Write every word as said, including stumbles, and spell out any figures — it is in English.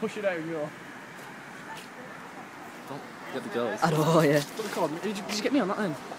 push it out your... Don't get the girls. At all, yeah. What are they called? Did you, did you get me on that then?